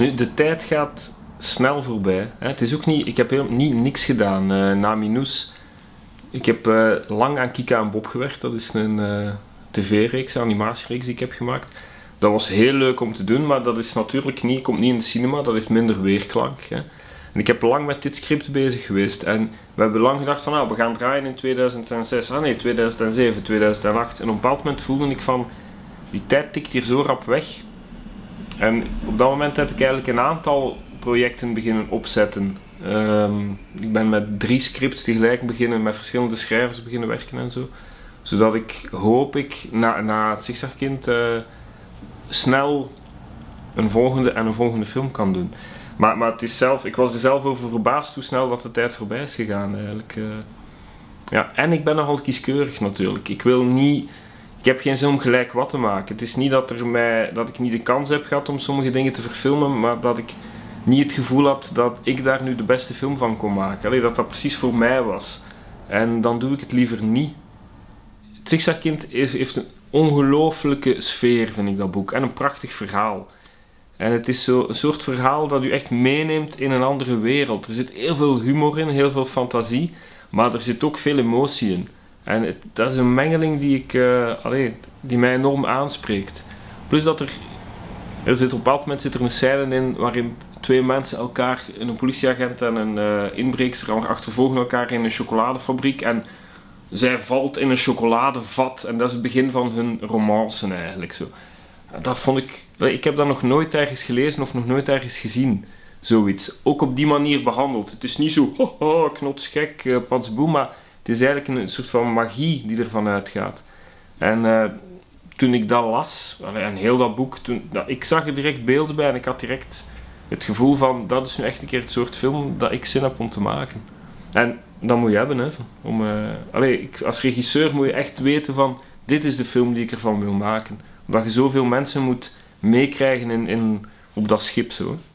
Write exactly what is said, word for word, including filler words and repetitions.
Nu, de tijd gaat snel voorbij. Hè. Het is ook niet, ik heb helemaal niet, niks gedaan uh, na Minoes. Ik heb uh, lang aan Kika en Bob gewerkt. Dat is een uh, tv-reeks, animatiereeks die ik heb gemaakt. Dat was heel leuk om te doen, maar dat is natuurlijk niet, komt niet in de cinema. Dat heeft minder weerklank. Hè. En ik heb lang met dit script bezig geweest. En we hebben lang gedacht van, nou, we gaan draaien in tweeduizend zes. Ah nee, tweeduizend zeven, tweeduizend acht. En op een bepaald moment voelde ik van, die tijd tikt hier zo rap weg. En op dat moment heb ik eigenlijk een aantal projecten beginnen opzetten. Um, ik ben met drie scripts tegelijk beginnen, met verschillende schrijvers beginnen werken en zo. Zodat ik, hoop ik, na, na Het Zigzagkind uh, snel een volgende en een volgende film kan doen. Maar, maar het is zelf, ik was er zelf over verbaasd hoe snel dat de tijd voorbij is gegaan eigenlijk. Uh, ja, en ik ben nogal kieskeurig natuurlijk. Ik wil niet... Ik heb geen zin om gelijk wat te maken. Het is niet dat, er mij, dat ik niet de kans heb gehad om sommige dingen te verfilmen, maar dat ik niet het gevoel had dat ik daar nu de beste film van kon maken. Allee, dat dat precies voor mij was. En dan doe ik het liever niet. Het Zigzagkind heeft een ongelooflijke sfeer, vind ik, dat boek. En een prachtig verhaal. En het is zo een soort verhaal dat u echt meeneemt in een andere wereld. Er zit heel veel humor in, heel veel fantasie, maar er zit ook veel emotie in. En het, dat is een mengeling die, ik, uh, allee, die mij enorm aanspreekt. Plus dat er, er zit op een bepaald moment zit er een scène in waarin twee mensen elkaar, een politieagent en een uh, inbreekster, achtervolgen elkaar in een chocoladefabriek. En zij valt in een chocoladevat en dat is het begin van hun romance eigenlijk. Zo. Dat vond ik, ik heb dat nog nooit ergens gelezen of nog nooit ergens gezien. Zoiets. Ook op die manier behandeld. Het is niet zo, ho, ho, knotsgek, uh, patsboem, maar... Het is eigenlijk een soort van magie die ervan uitgaat. En uh, toen ik dat las, en heel dat boek, toen, dat, ik zag er direct beelden bij en ik had direct het gevoel van, dat is nu echt een keer het soort film dat ik zin heb om te maken. En dat moet je hebben, hè. Om, uh, allee, ik, als regisseur moet je echt weten van, dit is de film die ik ervan wil maken. Omdat je zoveel mensen moet meekrijgen in, in, op dat schip, zo. Hè.